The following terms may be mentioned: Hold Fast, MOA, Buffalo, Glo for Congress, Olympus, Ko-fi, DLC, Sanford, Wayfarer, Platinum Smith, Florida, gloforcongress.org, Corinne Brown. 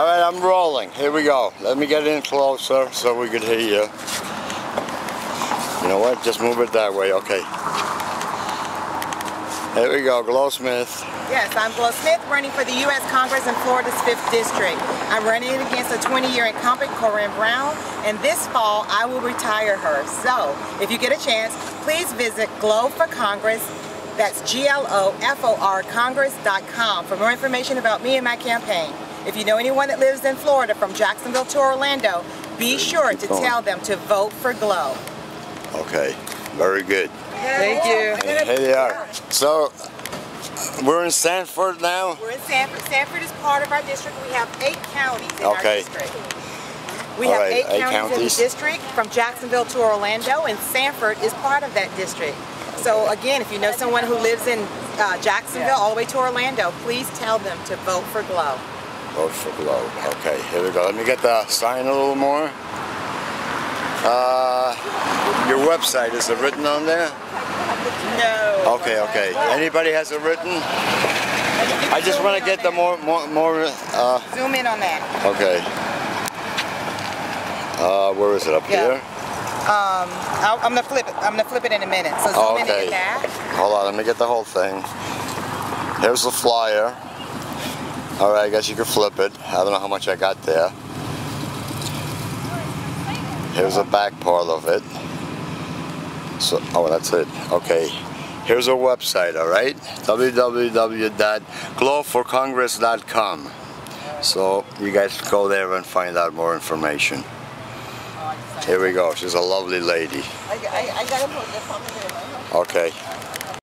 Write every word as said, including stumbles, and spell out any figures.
All right, I'm rolling. Here we go. Let me get in closer so we could hear you. You know what? Just move it that way. Okay. Here we go. Glo Smith. Yes, I'm Glo Smith, running for the U S Congress in Florida's fifth District. I'm running against a twenty-year incumbent, Corinne Brown, and this fall I will retire her. So, if you get a chance, please visit Glo for Congress. That's G L O F O R Congress dot com for more information about me and my campaign. If you know anyone that lives in Florida, from Jacksonville to Orlando, be sure to tell them to vote for Glo. Okay, very good. Thank you. And here they are. So, we're in Sanford now? We're in Sanford. Sanford is part of our district. We have eight counties in okay. our district. We All have right, eight, eight counties, counties in the district, from Jacksonville to Orlando, and Sanford is part of that district. So again, if you know someone who lives in uh, Jacksonville yeah. all the way to Orlando, please tell them to vote for Glo. Vote for Glo. Okay, here we go. Let me get the sign a little more. Uh, your website, is it written on there? No. Okay, okay. Anybody has it written? I just want to get the more, more, more. Uh, zoom in on that. Okay. Uh, where is it? Up yeah. here? Um, I'll, I'm gonna flip it. I'm gonna flip it in a minute. So zoom okay. in and get that. Hold on, let me get the whole thing. Here's the flyer. All right, I guess you can flip it. I don't know how much I got there. Here's the back part of it. So, oh, that's it. Okay. Here's our website. All right, w w w dot glo for congress dot com. So you guys go there and find out more information. Here we go. She's a lovely lady. Okay.